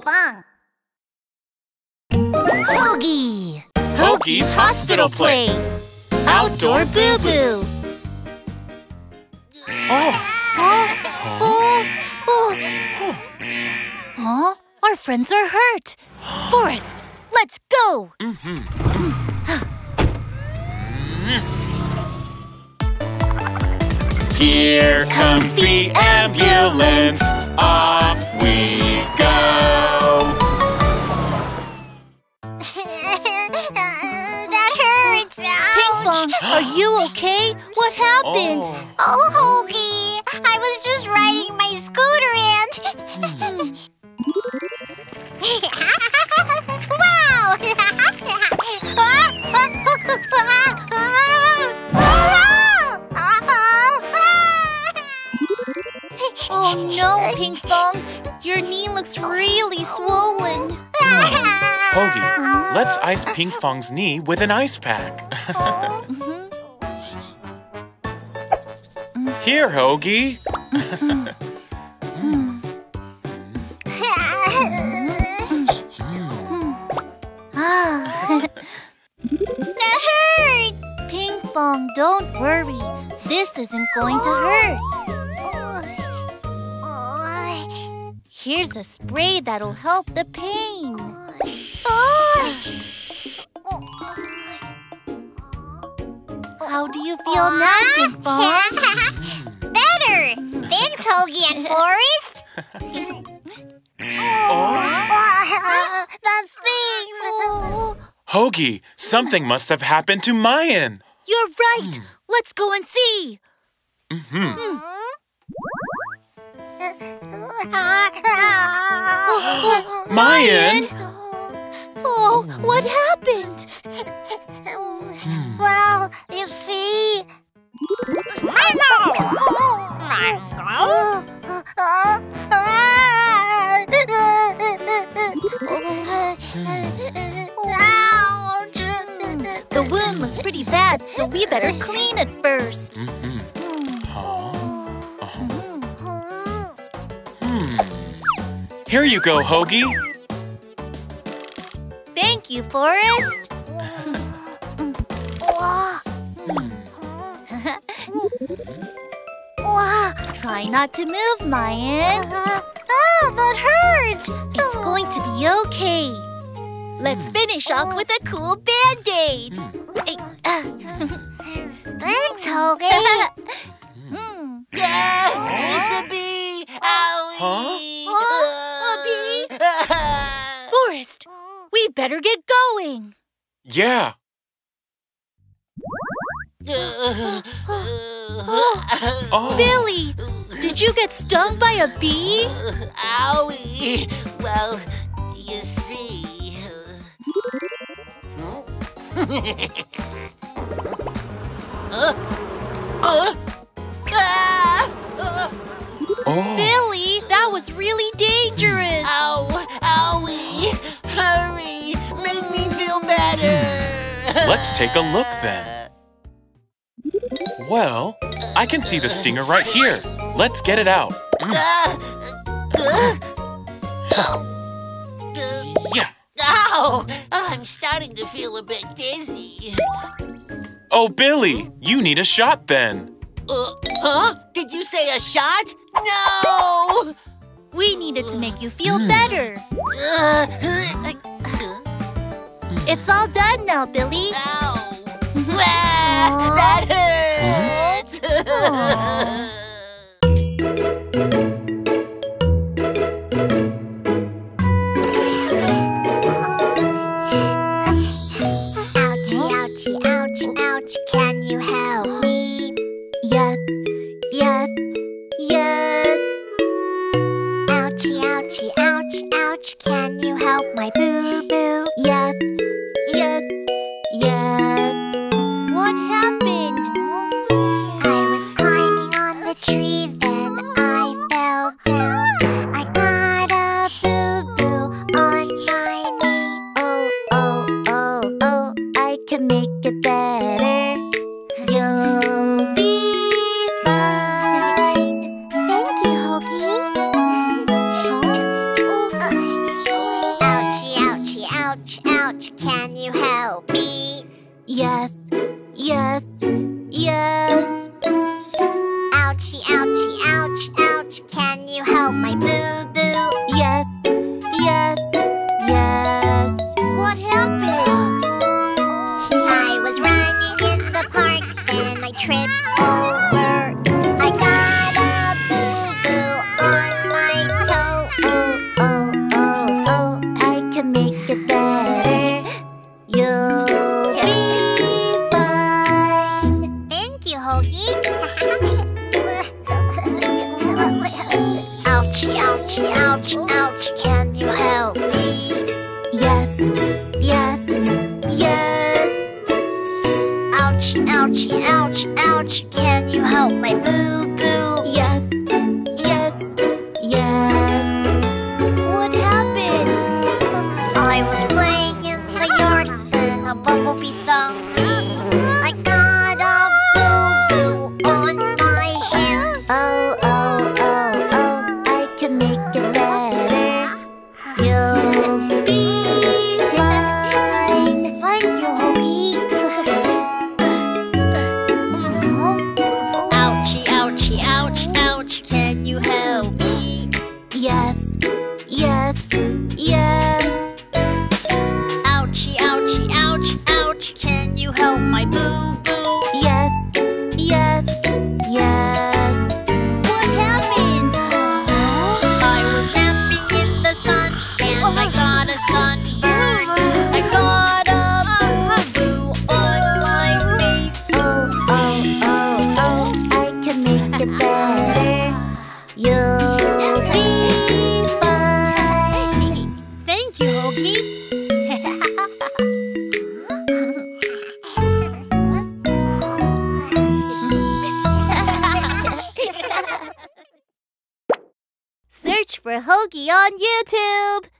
Pinkfong. Hogi! Hogi's Hospital Play! Outdoor Boo-Boo! Oh. Huh? Oh! Oh! Huh? Our friends are hurt! Forest, let's go! Here comes the ambulance! Off we go! Are you okay? What happened? Oh, Hogi! I was just riding my scooter and... Wow! Oh no, Pinkfong! Your knee looks really swollen. Hogi, let's ice Pinkfong's knee with an ice pack. Here, Hogi. That hurt! Pinkfong, don't worry. This isn't going to hurt. Here's a spray that'll help the pain. How do you feel now, Pinkfong? Thanks, Hogi and Forest. That stings. Hogi, something must have happened to Mayan. You're right. Let's go and see. Mayan? Oh, what happened? Well, you see... The wound looks pretty bad, so we better clean it first. Here you go, Hogi. Thank you, Forest. Try not to move, Mayan. That hurts. It's going to be okay. Let's finish off with a cool band-aid. Thanks, Hogi. It's a bee. Owie. A bee? Forest, we better get going. Yeah. Billy, did you get stung by a bee? Owie! Well, you see... Billy, that was really dangerous! Ow! Owie! Hurry! Make me feel better! Let's take a look then. Well, I can see the stinger right here. Let's get it out. Yeah. Oh, I'm starting to feel a bit dizzy. Oh, Billy, you need a shot then. Did you say a shot? No! We needed to make you feel better. It's all done now, Billy. Ow. That hurts. Ouchie, ouchie, ouchie, ouch. Can you help me? Yes, yes, yes. Ouchie, ouchie, ouch, ouch. Can you help my boo-boo? Yes, yes, yes. What happened? much can you help me? Yes, yes, yes. Ouchie, ouchie, ouch, ouch. Can you help my boo-boo? Yes, yes, yes. What happened? I was running in the park and I tripped over. I got a boo-boo on my toe. Oh, oh, oh, oh, I can make it better. You'll be fine. Thank you, Hogi. Ouchie, ouchie, ouch, ouch, can you help me? Yes, yes, yes. Ouchie, ouchie, ouch, ouch, can you help my boo-boo? Yes, yes, yes. What happened? I was playing in the yard and a bumblebee stung me. I got a boo-boo on my hand. Oh, oh, oh, oh. Make it better. You'll be mine. Thank you, Hogi. Ouchie, ouchie, ouch, ouch. Can you help me? Yes, yes, yes. Ouchie, ouchie, ouch, ouch. Can you help my boo-boo? Yes, yes, yes. You'll be fine. Thank you, Hogi. Search for Hogi on YouTube.